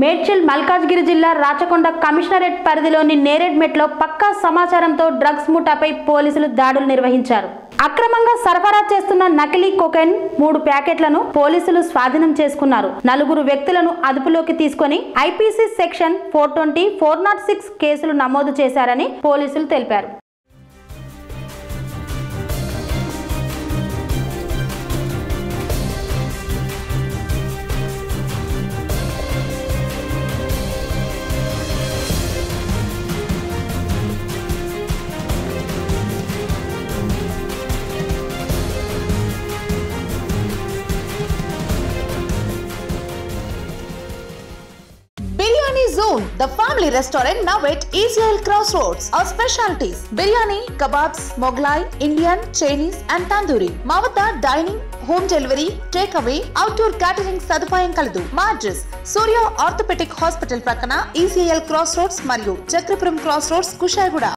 మేడ్చల్ మల్కాజ్గిరి జిల్లా రాచకొండ కమిషనరేట్ పరిధిలోని నేరేడ్మెట్లో పక్కా సమాచారంతో డ్రగ్స్ ముఠాపై పోలీసులు దాడులు నిర్వహించారు. అక్రమంగా సరఫరా చేస్తున్న నకిలీ కోకెన్ 3 ప్యాకెట్లను పోలీసులు స్వాధీనం చేసుకున్నారు. నలుగురు వ్యక్తులను అదుపులోకి తీసుకొని ఐపీసీ సెక్షన్ 420, 406 కేసులు నమోదు చేశారని పోలీసులు తెలిపారు. Zone, the family restaurant now at East Hill Crossroads. Our specialties: biryani, kebabs, Mughlai, Indian, Chinese, and tandoori. Mavata dining, home delivery, takeaway, outdoor catering sadupayam kaladu. Ma address: Surya Orthopedic Hospital prakana, East Hill Crossroads, Mariyu Chakrapuram Crossroads, Kushalgoda.